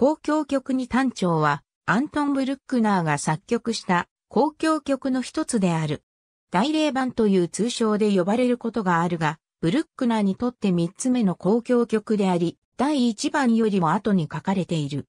交響曲二短調は、アントン・ブルックナーが作曲した交響曲の一つである。大霊番という通称で呼ばれることがあるが、ブルックナーにとって三つ目の交響曲であり、第一番よりも後に書かれている。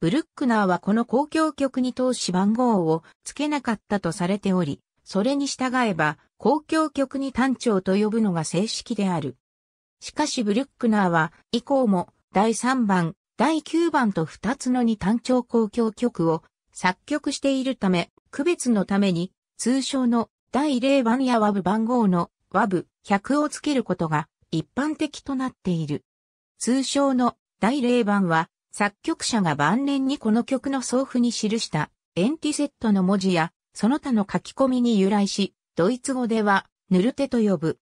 ブルックナーはこの交響曲に通し番号をつけなかったとされており、それに従えば交響曲二短調と呼ぶのが正式である。しかしブルックナーは以降も第3番、第9番と2つの二短調交響曲を作曲しているため、区別のために通称の第0番や和部番号の和部100をつけることが一般的となっている。通称の第0番は作曲者が晩年にこの曲の奏譜に記したエンティセットの文字やその他の書き込みに由来し、ドイツ語ではヌルテと呼ぶ。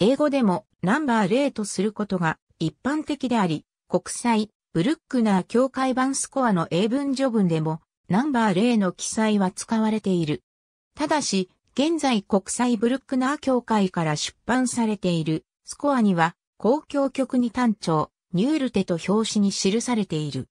英語でもナンバー0とすることが一般的であり、国際ブルックナー協会版スコアの英文序文でもナンバー0の記載は使われている。ただし、現在国際ブルックナー協会から出版されているスコアには交響曲二短調、ニュールテと表紙に記されている。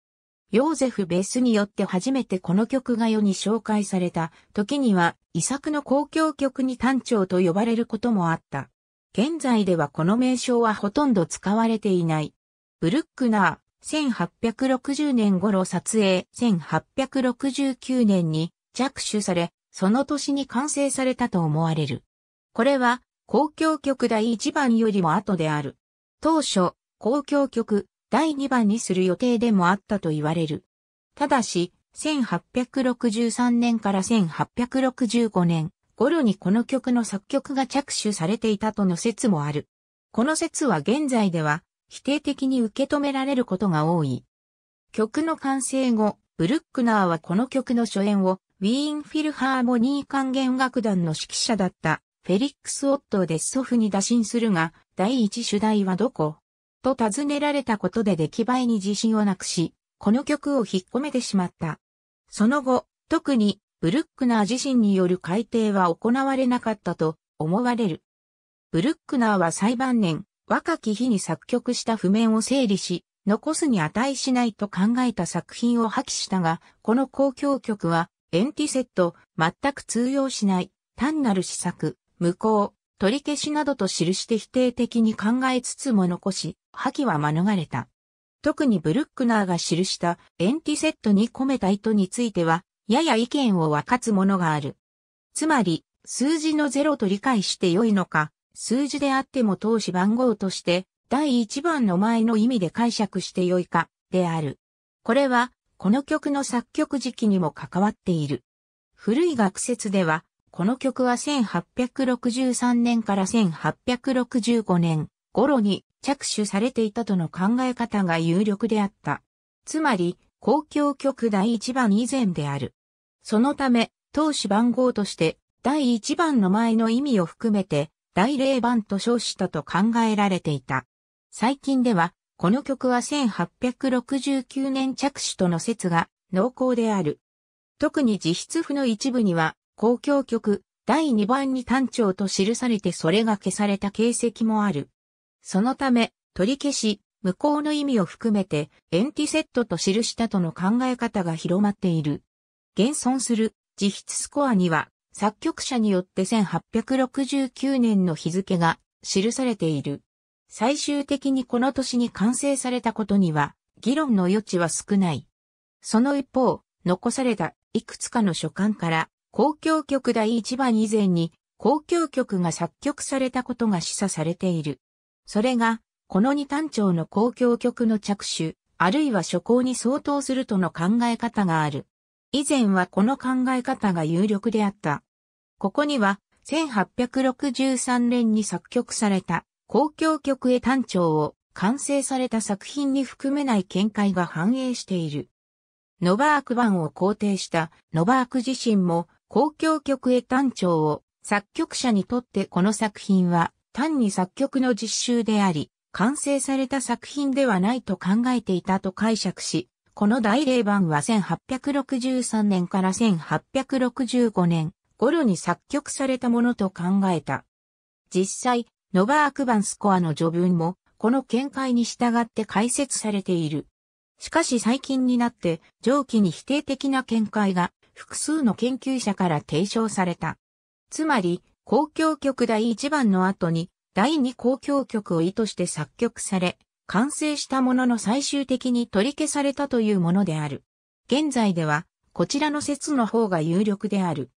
ヨーゼフ・ベスによって初めてこの曲が世に紹介された時には遺作の交響曲二短調と呼ばれることもあった。現在ではこの名称はほとんど使われていない。ブルックナー、1860年頃撮影、1869年に着手され、その年に完成されたと思われる。これは交響曲第1番よりも後である。当初、交響曲、第2番にする予定でもあったと言われる。ただし、1863年から1865年頃にこの曲の作曲が着手されていたとの説もある。この説は現在では否定的に受け止められることが多い。曲の完成後、ブルックナーはこの曲の初演をウィーン・フィルハーモニー管弦楽団の指揮者だったフェリックス・オットーで祖父に打診するが、第一主題はどこと尋ねられたことで出来栄えに自信をなくし、この曲を引っ込めてしまった。その後、特にブルックナー自身による改訂は行われなかったと思われる。ブルックナーは最晩年、若き日に作曲した譜面を整理し、残すに値しないと考えた作品を破棄したが、この交響曲はエンティセット、全く通用しない、単なる試作、無効、取り消しなどと記して否定的に考えつつも残し、破棄は免れた。特にブルックナーが記したエンティセットに込めた意図については、やや意見を分かつものがある。つまり、数字の0と理解して良いのか、数字であっても通し番号として、第1番の前の意味で解釈して良いか、である。これは、この曲の作曲時期にも関わっている。古い学説では、この曲は1863年から1865年頃に、着手されていたとの考え方が有力であった。つまり、交響曲第1番以前である。そのため、通し番号として、第1番の前の意味を含めて、第0番と称したと考えられていた。最近では、この曲は1869年着手との説が濃厚である。特に自筆譜の一部には、交響曲第2番に短調と記されてそれが消された形跡もある。そのため、取り消し、無効の意味を含めて、エンティセットと記したとの考え方が広まっている。現存する自筆スコアには、作曲者によって1869年の日付が記されている。最終的にこの年に完成されたことには、議論の余地は少ない。その一方、残されたいくつかの書簡から、交響曲第1番以前に、交響曲が作曲されたことが示唆されている。それが、この二短調の交響曲の着手、あるいは初稿に相当するとの考え方がある。以前はこの考え方が有力であった。ここには、1863年に作曲された交響曲へ短調を完成された作品に含めない見解が反映している。ノバーク版を肯定したノバーク自身も交響曲へ短調を作曲者にとってこの作品は、単に作曲の実習であり、完成された作品ではないと考えていたと解釈し、この第0番は1863年から1865年頃に作曲されたものと考えた。実際、ノバーク版スコアの序文も、この見解に従って解説されている。しかし最近になって上記に否定的な見解が複数の研究者から提唱された。つまり、交響曲第1番の後に第2交響曲を意図して作曲され、完成したものの最終的に取り消されたというものである。現在では、こちらの説の方が有力である。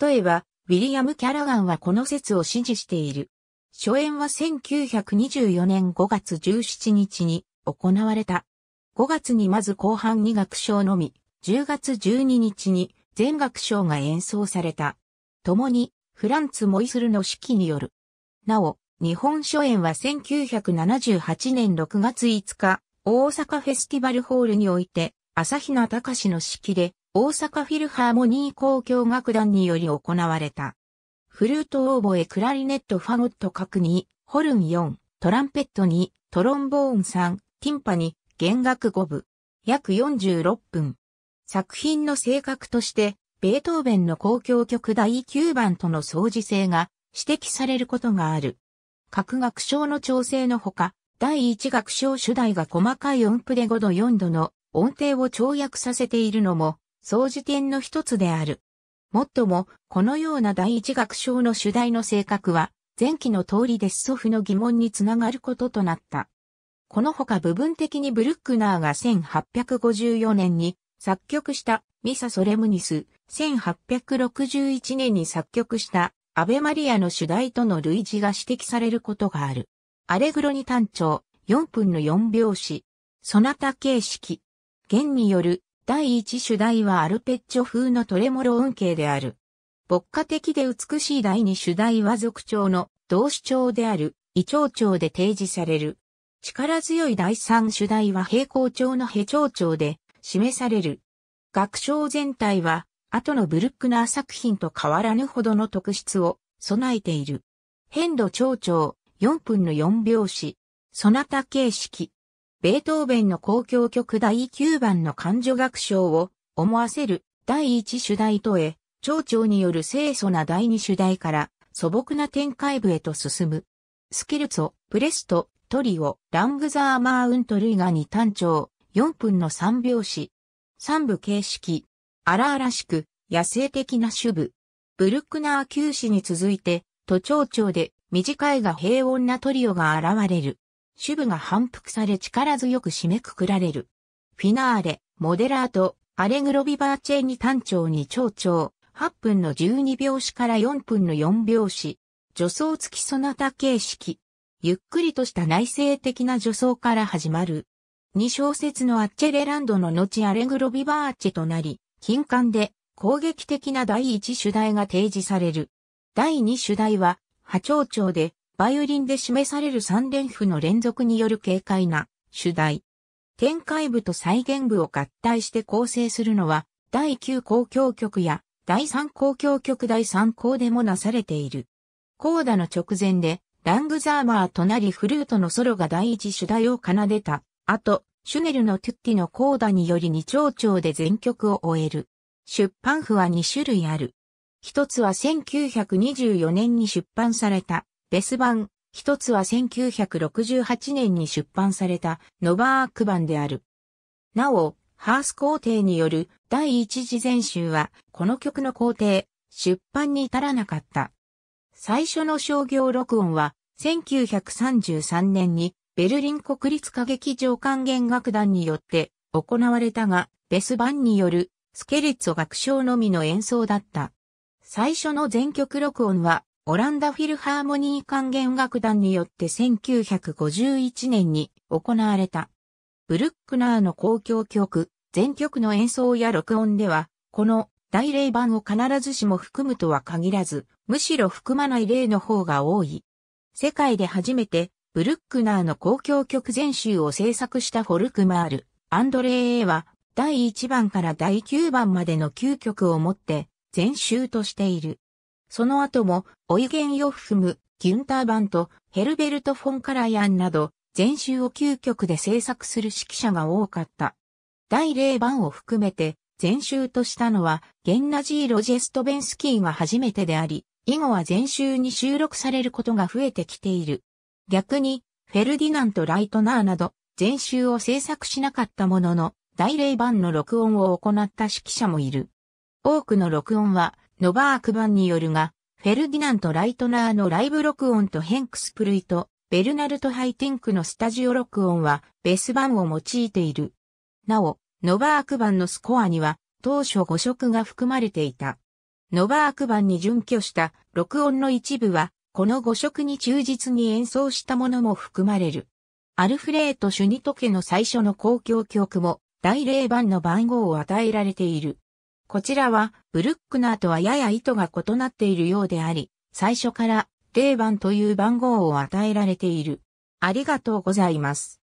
例えば、ウィリアム・キャラガンはこの説を支持している。初演は1924年5月17日に行われた。5月にまず後半2楽章のみ、10月12日に全楽章が演奏された。共に、フランツ・モイスルの指揮による。なお、日本初演は1978年6月5日、大阪フェスティバルホールにおいて、朝比奈隆の指揮で、大阪フィルハーモニー交響楽団により行われた。フルートオーボエ、クラリネット、ファゴット各2、ホルン4、トランペット2、トロンボーン3、ティンパニ、弦楽5部。約46分。作品の性格として、ベートーベンの交響曲第9番との相似性が指摘されることがある。各楽章の調整のほか、第1楽章主題が細かい音符で5度4度の音程を跳躍させているのも、相似点の一つである。もっとも、このような第1楽章の主題の性格は、前期の通りで祖父の疑問につながることとなった。このほか部分的にブルックナーが1854年に作曲したミサ・ソレムニス、1861年に作曲したアベマリアの主題との類似が指摘されることがある。アレグロに単調、4分の4拍子、ソナタ形式。弦による第1主題はアルペッジョ風のトレモロ音型である。牧歌的で美しい第2主題は続調の同主調であるイ長調で提示される。力強い第3主題は平行調のヘ長調で示される。楽章全体は後のブルックナー作品と変わらぬほどの特質を備えている。変度長調、4分の4拍子、ソナタ形式。ベートーベンの交響曲第9番の間助楽章を思わせる第1主題とへ、長調による清楚な第2主題から素朴な展開部へと進む。スケルツォ、プレスト、トリオ、ラングザーマーウント類が2単調、4分の3拍子。3部形式。荒々しく、野生的な主部。ブルックナー休止に続いて、都長調で、短いが平穏なトリオが現れる。主部が反復され力強く締めくくられる。フィナーレ、モデラート、アレグロビバーチェに単調に長調、8分の12拍子から4分の4拍子。助走付きソナタ形式。ゆっくりとした内省的な助走から始まる。2小節のアッチェレランドの後アレグロビバーチェとなり、金管で攻撃的な第1主題が提示される。第2主題は、波長調で、バイオリンで示される3連符の連続による軽快な主題。展開部と再現部を合体して構成するのは、第9交響曲や、第3交響曲第3項でもなされている。コーダの直前で、ラングザーマーとなりフルートのソロが第1主題を奏でた。あと、シュネルのトゥッティのコーダにより2長調で全曲を終える。出版譜は2種類ある。一つは1924年に出版された、ベス版。一つは1968年に出版された、ノバーク版である。なお、ハース皇帝による第一次全集は、この曲の校訂、出版に至らなかった。最初の商業録音は、1933年に、ベルリン国立歌劇場管弦楽団によって行われたが、ベス版によるスケルツォ楽章のみの演奏だった。最初の全曲録音は、オランダフィルハーモニー管弦楽団によって1951年に行われた。ブルックナーの交響曲、全曲の演奏や録音では、この第0番を必ずしも含むとは限らず、むしろ含まない例の方が多い。世界で初めて、ブルックナーの交響曲全集を制作したフォルクマール、アンドレーは、第1番から第9番までの9曲をもって、全集としている。その後も、オイゲン・ヨッフム、ギュンター・バント、ヘルベルト・フォン・カラヤンなど、全集を9曲で制作する指揮者が多かった。第0番を含めて、全集としたのは、ゲンナジー・ロジェストベンスキーが初めてであり、以後は全集に収録されることが増えてきている。逆に、フェルディナント・ライトナーなど、全集を制作しなかったものの、大麗版の録音を行った指揮者もいる。多くの録音は、ノバーク版によるが、フェルディナント・ライトナーのライブ録音とヘンクス・プルイト、ベルナルト・ハイティンクのスタジオ録音は、ベス版を用いている。なお、ノバーク版のスコアには、当初5色が含まれていた。ノバーク版に準拠した録音の一部は、この5色に忠実に演奏したものも含まれる。アルフレート・シュニト家の最初の交響曲も、大麗版の番号を与えられている。こちらは、ブルックナーとはやや意図が異なっているようであり、最初から、麗版という番号を与えられている。ありがとうございます。